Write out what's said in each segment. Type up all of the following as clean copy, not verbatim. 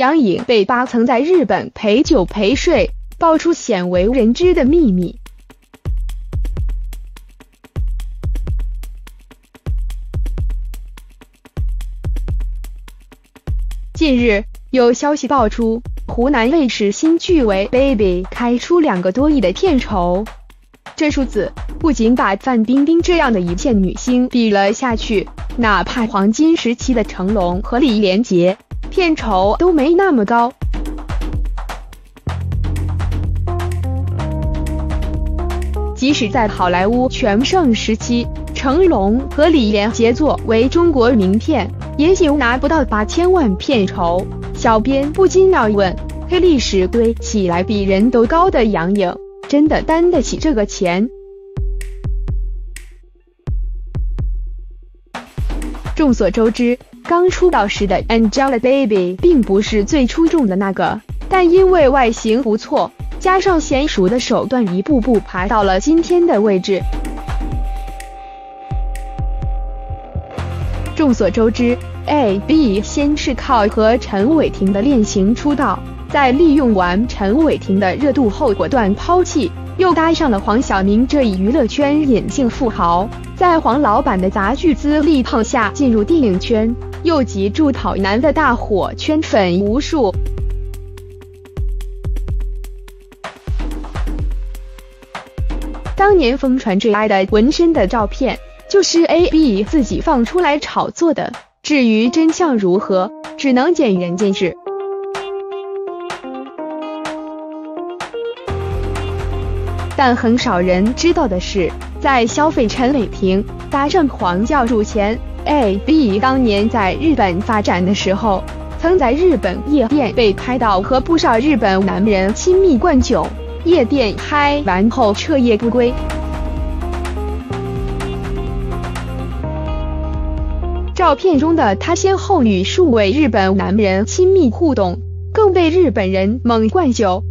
杨颖被扒曾在日本陪酒陪睡，爆出鲜为人知的秘密。近日，有消息爆出，湖南卫视新剧为《Baby》开出2个多亿的片酬，这数字不仅把范冰冰这样的一线女星比了下去，哪怕黄金时期的成龙和李连杰，片酬都没那么高。即使在好莱坞全盛时期，成龙和李连杰作为中国名片，也仅拿不到8000万片酬。小编不禁要问：黑历史堆起来比人都高的杨颖，真的担得起这个钱？众所周知，刚出道时的 Angelababy 并不是最出众的那个，但因为外形不错，加上娴熟的手段，一步步爬到了今天的位置。众所周知， AB 先是靠和陈伟霆的恋情出道，在利用完陈伟霆的热度后果断抛弃，又搭上了黄晓明这一娱乐圈隐性富豪，在黄老板的砸巨资力捧下进入电影圈，又极助跑男的大火圈粉无数。当年疯传最爱的纹身的照片，就是 AB 自己放出来炒作的，至于真相如何，只能见仁见智。但很少人知道的是，在消费陈伟霆、搭上黄教主前 ，AB 当年在日本发展的时候，曾在日本夜店被拍到和不少日本男人亲密灌酒，夜店嗨完后彻夜不归。照片中的他先后与数位日本男人亲密互动，更被日本人猛灌酒。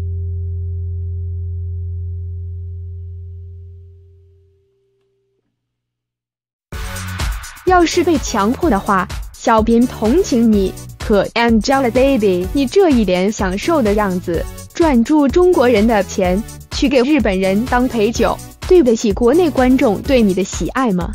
要是被强迫的话，小编同情你，可 Angelababy 你这一脸享受的样子，赚住中国人的钱，去给日本人当陪酒，对得起国内观众对你的喜爱吗？